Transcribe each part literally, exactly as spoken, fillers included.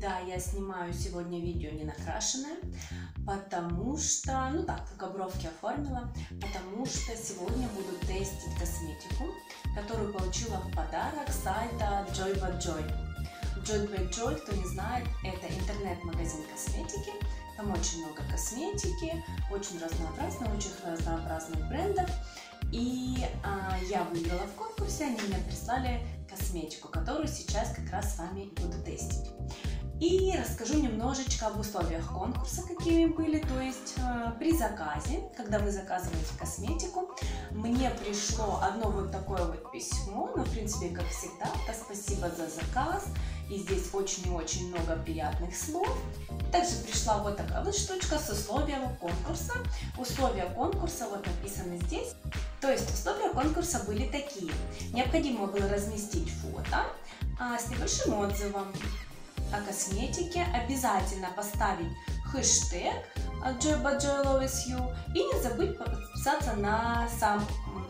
да, я снимаю сегодня видео не накрашенное, потому что, ну так, только бровки оформила, потому что сегодня буду тестить косметику, которую получила в подарок с сайта Joy by Joy. Joy by Joy, кто не знает, это интернет-магазин косметики. Там очень много косметики, очень разнообразно, очень разнообразных брендов. И а, я выиграла в конкурсе, они мне прислали косметику, которую сейчас как раз с вами буду тестить. И расскажу немножечко об условиях конкурса, какими были. То есть а, при заказе, когда вы заказываете косметику, мне пришло одно вот такое вот письмо, но в принципе, как всегда, то спасибо за заказ, и здесь очень и очень много приятных слов. Также пришла вот такая вот штучка с условием конкурса. Условия конкурса вот написаны здесь. То есть условия конкурса были такие. Необходимо было разместить фото а, с небольшим отзывом о косметике, обязательно поставить хэштег Joy by Joy Loves You и не забыть подписаться на сам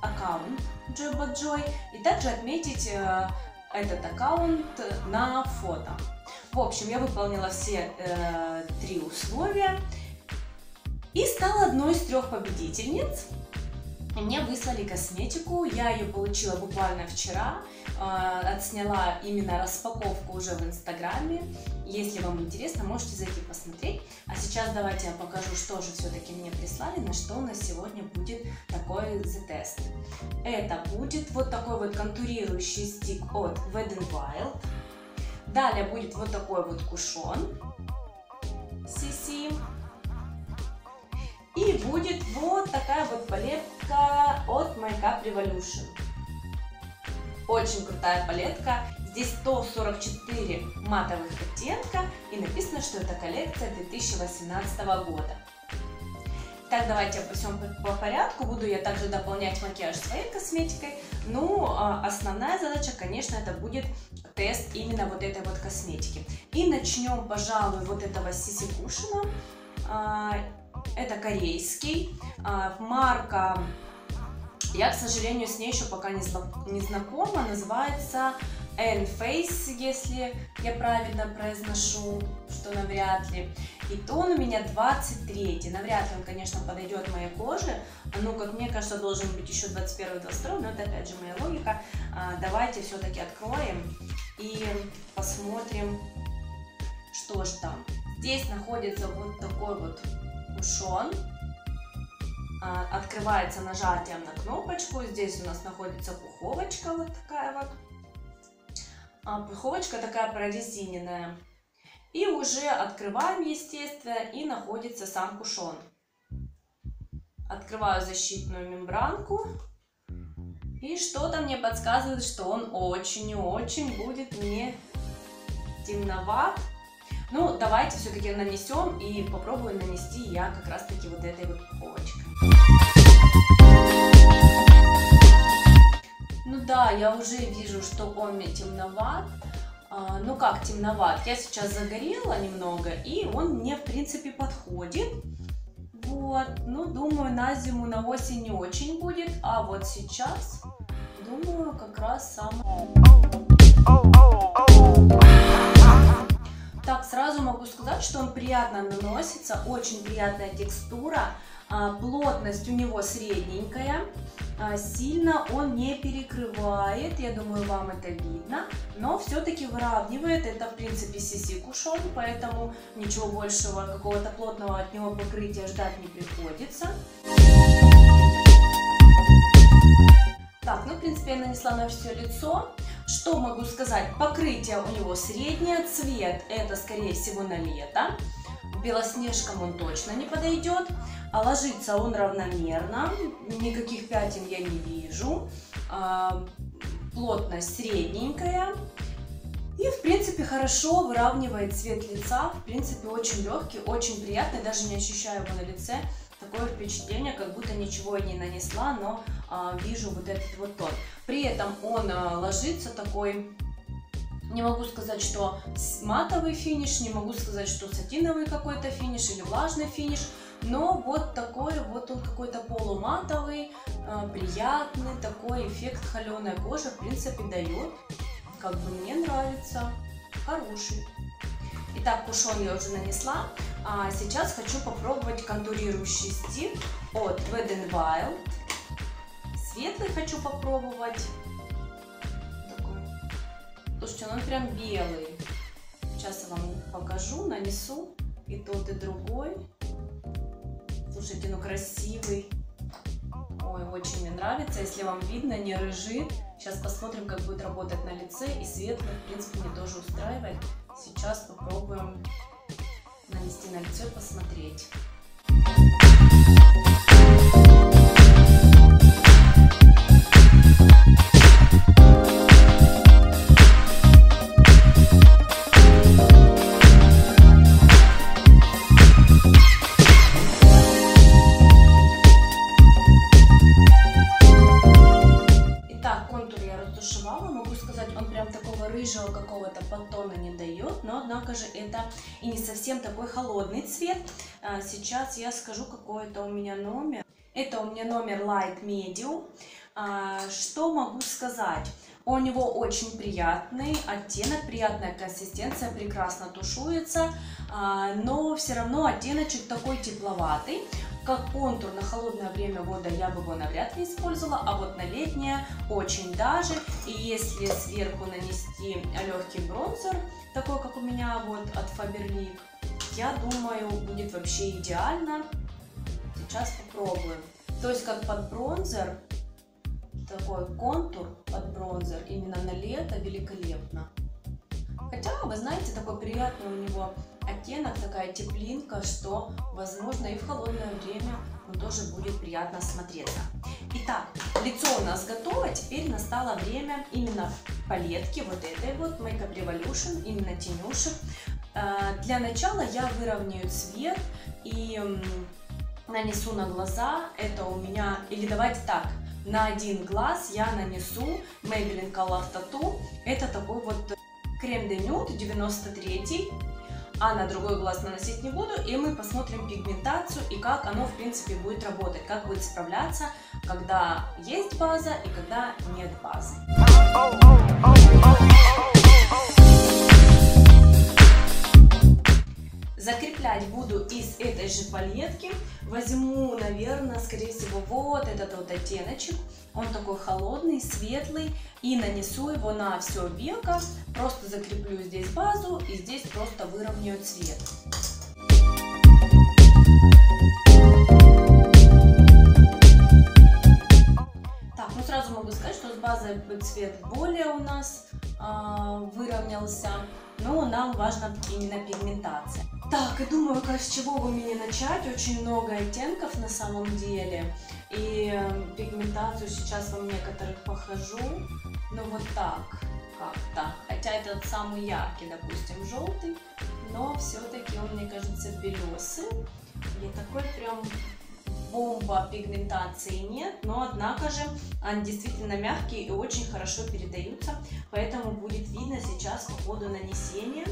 аккаунт Joy by Joy и также отметить э, этот аккаунт на фото. В общем, я выполнила все э, три условия и стала одной из трех победительниц. Мне выслали косметику, я ее получила буквально вчера, э, отсняла именно распаковку уже в Инстаграме. Если вам интересно, можете зайти посмотреть. А сейчас давайте я покажу, что же все-таки мне прислали, на что у нас сегодня будет такой тест. Это будет вот такой вот контурирующий стик от Wet n Wild. Далее будет вот такой вот кушон си си. И будет вот такая вот палетка от Makeup Revolution. Очень крутая палетка. Здесь сто сорок четыре матовых оттенка. И написано, что это коллекция две тысячи восемнадцатого года. Так, давайте обо всем по порядку. Буду я также дополнять макияж своей косметикой. Ну, основная задача, конечно, это будет тест именно вот этой вот косметики. И начнем, пожалуй, вот этого си си-кушена. Это корейский, марка, я, к сожалению, с ней еще пока не знакома, называется Эн Фейс, если я правильно произношу, что навряд ли. И тон у меня двадцать третий, навряд ли он, конечно, подойдет моей коже, ну, как мне кажется, должен быть еще двадцать первый — двадцать второй, но это, опять же, моя логика. Давайте все-таки откроем и посмотрим, что же там. Здесь находится вот такой вот кушон, открывается нажатием на кнопочку, здесь у нас находится пуховочка вот такая вот. Пуховочка такая прорезиненная. И уже открываем, естественно, и находится сам кушон. Открываю защитную мембранку. И что-то мне подсказывает, что он очень и очень будет не темноват. Ну, давайте все-таки нанесем и попробую нанести я как раз-таки вот этой вот пуховочкой. Ну да, я уже вижу, что он мне темноват. А, ну как темноват? Я сейчас загорела немного, и он мне, в принципе, подходит. Вот, ну думаю, на зиму, на осень не очень будет. А вот сейчас, думаю, как раз само. Так, сразу могу сказать, что он приятно наносится, очень приятная текстура. Плотность у него средненькая, сильно он не перекрывает, я думаю, вам это видно, но все-таки выравнивает, это в принципе си си-кушон, поэтому ничего большего, какого-то плотного от него покрытия ждать не приходится. Так, ну в принципе я нанесла на все лицо. Что могу сказать, покрытие у него среднее, цвет это скорее всего на лето. Белоснежкам он точно не подойдет, а ложится он равномерно, никаких пятен я не вижу, а, плотность средненькая и в принципе хорошо выравнивает цвет лица, в принципе очень легкий, очень приятный, даже не ощущаю его на лице, такое впечатление, как будто ничего не нанесла, но а, вижу вот этот вот тон. При этом он а, ложится такой... Не могу сказать, что матовый финиш, не могу сказать, что сатиновый какой-то финиш или влажный финиш, но вот такой вот он какой-то полуматовый, приятный такой эффект холеной кожи, в принципе, дает, как бы мне нравится, хороший. Итак, кушон я уже нанесла. А сейчас хочу попробовать контурирующий стиль от Wet n Wild. Светлый хочу попробовать. Такой. Слушайте, он прям белый. Сейчас я вам покажу, нанесу и тот, и другой. Слушайте, ну красивый. Ой, очень мне нравится. Если вам видно, не рыжит. Сейчас посмотрим, как будет работать на лице. И светлый, в принципе, мне тоже устраивает. Сейчас попробуем нанести на лицо и посмотреть. Какого-то подтона не дает, но однако же это и не совсем такой холодный цвет. Сейчас я скажу, какой это у меня номер. Это у меня номер Light Medium. Что могу сказать? У него очень приятный оттенок, приятная консистенция, прекрасно тушуется, но все равно оттеночек такой тепловатый. Как контур на холодное время года я бы его навряд ли использовала, а вот на летнее очень даже. И если сверху нанести легкий бронзер, такой как у меня вот от Faberlic, я думаю, будет вообще идеально. Сейчас попробуем. То есть как под бронзер, такой контур под бронзер именно на лето великолепно. Хотя, вы знаете, такой приятный у него оттенок, такая теплинка, что, возможно, и в холодное время он тоже будет приятно смотреться. Итак, лицо у нас готово, теперь настало время именно палетки вот этой вот Makeup Revolution, именно тенюшек. Для начала я выровняю цвет и нанесу на глаза, это у меня, или давайте так, на один глаз я нанесу Maybelline Color Tattoo, это такой вот крем де нюд девяносто третий, а на другой глаз наносить не буду, и мы посмотрим пигментацию и как оно в принципе будет работать, как будет справляться, когда есть база и когда нет базы. Закреплять буду из этой же палетки, возьму, наверное, скорее всего, вот этот вот оттеночек, он такой холодный, светлый, и нанесу его на все веко, просто закреплю здесь базу и здесь просто выровняю цвет. Так, ну сразу могу сказать, что с базой цвет более у нас э, выровнялся, но нам важна именно пигментация. Так, и думаю, как, с чего бы мне начать, очень много оттенков на самом деле, и пигментацию сейчас вам некоторых похожу, но вот так как-то, хотя этот самый яркий, допустим, желтый, но все-таки он, мне кажется, белесый, и такой прям бомба пигментации нет, но однако же они действительно мягкие и очень хорошо передаются, поэтому будет видно сейчас по ходу нанесения.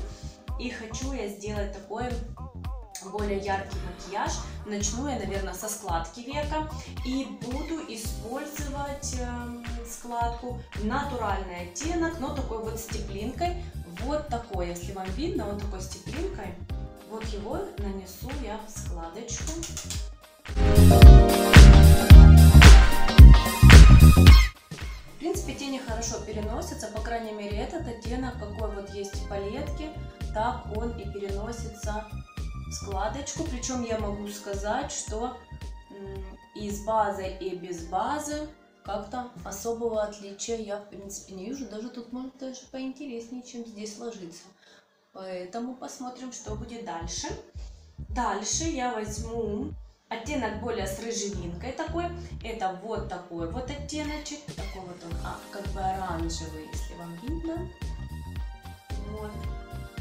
И хочу я сделать такой более яркий макияж. Начну я, наверное, со складки века. И буду использовать э, складку натуральный оттенок, но такой вот с теплинкой. Вот такой, если вам видно, он такой с теплинкой. Вот его нанесу я в складочку. В принципе, тени хорошо переносятся, по крайней мере, этот оттенок, какой вот есть в палетке, так он и переносится в складочку. Причем я могу сказать, что и с базой, и без базы как-то особого отличия я, в принципе, не вижу. Даже тут может даже поинтереснее, чем здесь ложится. Поэтому посмотрим, что будет дальше. Дальше я возьму оттенок более с рыжевинкой такой. Это вот такой вот оттеночек. Такой вот он, а, как бы оранжевый, если вам видно. Вот.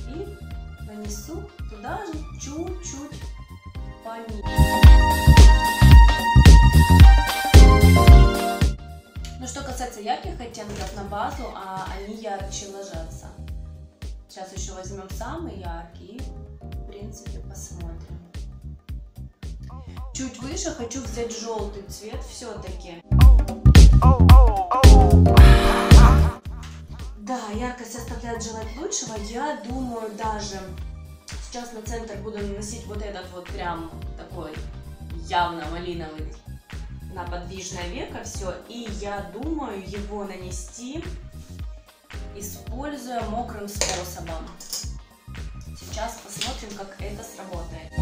И нанесу туда же чуть-чуть пониже. Ну, что касается ярких оттенков на базу, а они ярче ложатся. Сейчас еще возьмем самый яркий и, в принципе, посмотрим. Чуть выше хочу взять желтый цвет все-таки. Да, яркость оставляет желать лучшего. Я думаю, даже Сейчас на центр буду наносить вот этот вот прям такой явно малиновый на подвижное веко все. И я думаю его нанести, используя мокрым способом. Сейчас посмотрим, как это сработает.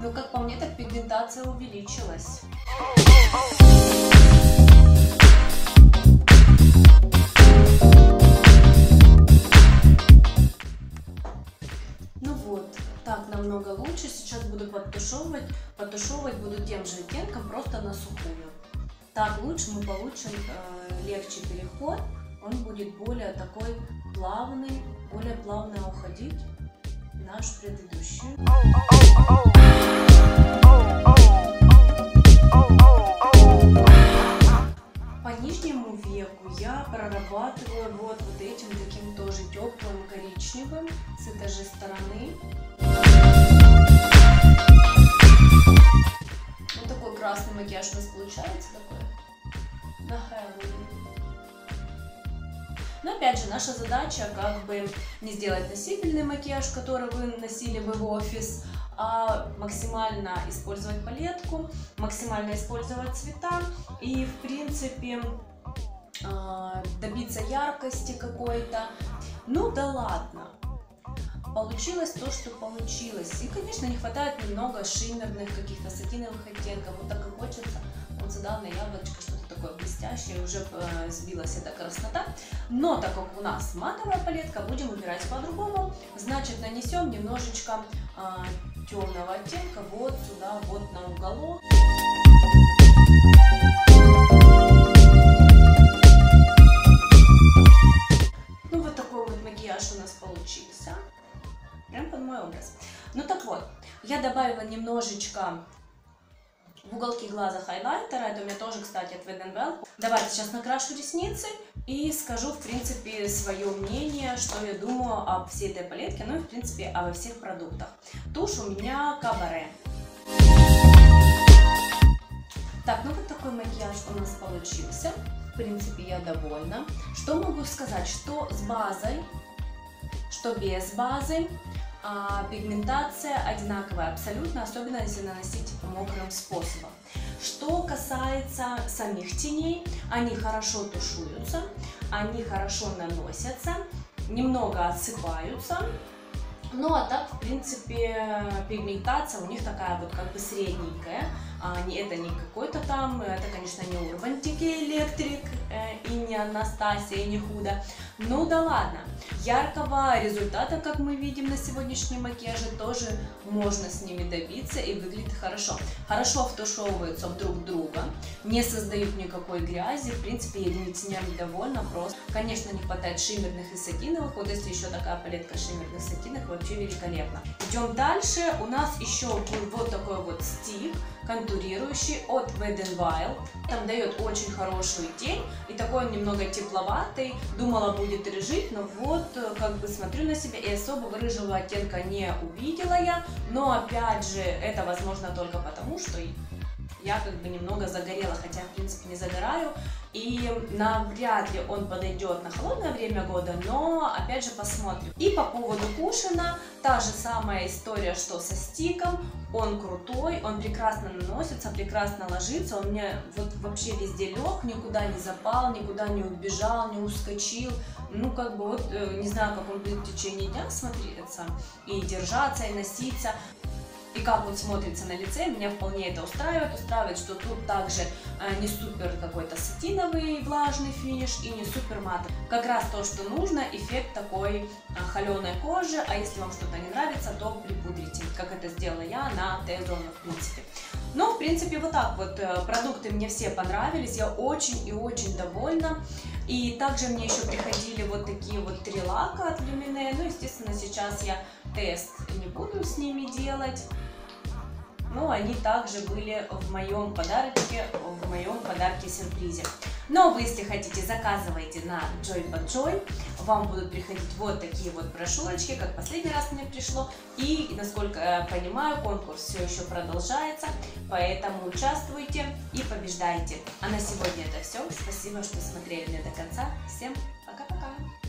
Ну, как по мне, так пигментация увеличилась. Намного лучше. Сейчас буду подтушевывать. Подтушевывать буду тем же оттенком, просто на сухую. Так лучше мы получим э, легче переход. Он будет более такой плавный, более плавно уходить наш предыдущий. По нижнему веку я прорабатываю вот, вот этим таким тоже теплым коричневым с этой же стороны. Вот такой красный макияж у нас получается такой на Хэллоуин. Но опять же, наша задача как бы не сделать носибельный макияж, который вы носили бы в офис, а максимально использовать палетку, максимально использовать цвета и в принципе добиться яркости какой-то. Ну да ладно. Получилось то, что получилось. И, конечно, не хватает немного шиммерных, каких-то сатиновых оттенков. Вот так и хочется. Вот сюда на яблочко что-то такое блестящее. Уже сбилась эта краснота. Но так как у нас матовая палетка, будем убирать по-другому. Значит, нанесем немножечко а, темного оттенка вот сюда, вот на уголок. Ну, вот такой вот макияж у нас получился. Прям под мой образ. Ну так вот, я добавила немножечко в уголки глаза хайлайтера. Это у меня тоже, кстати, от Веденвелл. Давайте сейчас накрашу ресницы и скажу, в принципе, свое мнение, что я думаю об всей этой палетке, ну и, в принципе, обо всех продуктах. Тушь у меня Кабаре. Так, ну вот такой макияж у нас получился. В принципе, я довольна. Что могу сказать, что с базой, что без базы, а пигментация одинаковая абсолютно, особенно если наносить мокрым способом. Что касается самих теней, они хорошо тушуются, они хорошо наносятся, немного отсыпаются. Ну а так, в принципе, пигментация у них такая вот как бы средненькая. Это не какой-то там, это, конечно, не Urban Decay Electric и не Anastasia, и не Huda. Ну да ладно, яркого результата, как мы видим на сегодняшнем макияже, тоже можно с ними добиться и выглядит хорошо. Хорошо втушевываются друг друга, не создают никакой грязи, в принципе, я этими тенями довольна просто. Конечно, не хватает шиммерных и сатиновых, вот если еще такая палетка шиммерных сатиновых, вообще великолепно. Идем дальше, у нас еще будет вот такой вот стик, контурирующий от Wet n Wild. Там дает очень хорошую тень и такой немного тепловатый. Думала, будет рыжить, но вот как бы смотрю на себя и особого рыжего оттенка не увидела я. Но опять же, это возможно только потому, что я как бы немного загорела, хотя в принципе не загораю. И навряд ли он подойдет на холодное время года, но опять же посмотрим. И по поводу Кушина, та же самая история, что со стиком. Он крутой, он прекрасно наносится, прекрасно ложится, он мне вот вообще везде лег, никуда не запал, никуда не убежал, не ускочил. Ну как бы вот, не знаю, как он будет в течение дня смотреться, и держаться, и носиться. И как он смотрится на лице, меня вполне это устраивает. Устраивает, что тут также не супер какой-то сатиновый влажный финиш и не супер матовый. Как раз то, что нужно, эффект такой холеной кожи. А если вам что-то не нравится, то припудрите, как это сделала я на Т-зону, в принципе. Но, в принципе, вот так вот. Продукты мне все понравились, я очень и очень довольна. И также мне еще приходили вот такие вот три лака от Lumene. Ну, естественно, сейчас я тест не буду с ними делать. но они также были в моем подарочке, в моем подарке-сюрпризе. Но вы, если хотите, заказывайте на Joy by Joy. Вам будут приходить вот такие вот брошюрочки, как последний раз мне пришло. И, насколько я понимаю, конкурс все еще продолжается, поэтому участвуйте и побеждайте. А на сегодня это все. Спасибо, что смотрели меня до конца. Всем пока-пока!